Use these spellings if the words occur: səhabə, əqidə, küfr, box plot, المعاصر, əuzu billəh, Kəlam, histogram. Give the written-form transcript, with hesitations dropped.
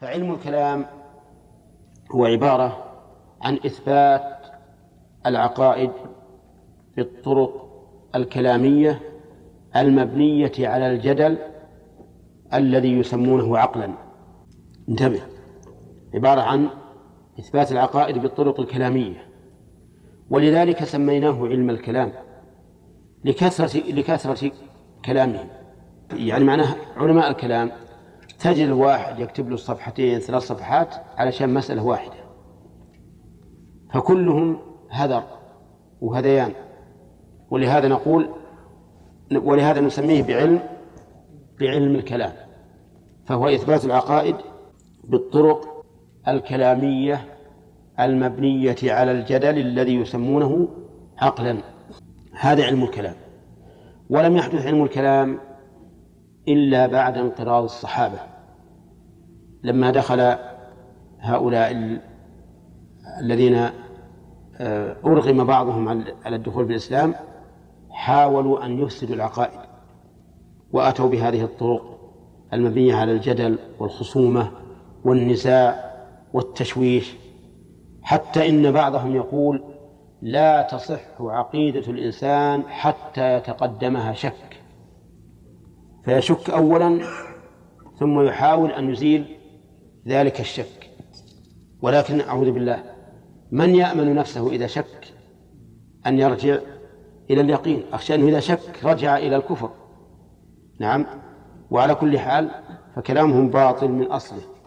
فعلم الكلام هو عبارة عن إثبات العقائد بالطرق الكلامية المبنية على الجدل الذي يسمونه عقلا. انتبه، عبارة عن إثبات العقائد بالطرق الكلامية، ولذلك سميناه علم الكلام لكثرة كلامه. يعني معناه علماء الكلام تجد الواحد يكتب له صفحتين ثلاث صفحات علشان مسألة واحدة، فكلهم هذر وهذيان، ولهذا نقول ولهذا نسميه بعلم الكلام، فهو إثبات العقائد بالطرق الكلامية المبنية على الجدل الذي يسمونه عقلا. هذا علم الكلام. ولم يحدث علم الكلام إلا بعد انقراض الصحابة، لما دخل هؤلاء الذين أرغم بعضهم على الدخول بالإسلام حاولوا أن يفسدوا العقائد، وأتوا بهذه الطرق المبنية على الجدل والخصومة والنزاع والتشويش، حتى إن بعضهم يقول لا تصح عقيدة الإنسان حتى يتقدمها شك، فيشك أولا ثم يحاول أن يزيل ذلك الشك. ولكن أعوذ بالله، من يأمن نفسه إذا شك أن يرجع إلى اليقين؟ أخشى أنه إذا شك رجع إلى الكفر. نعم. وعلى كل حال فكلامهم باطل من أصله.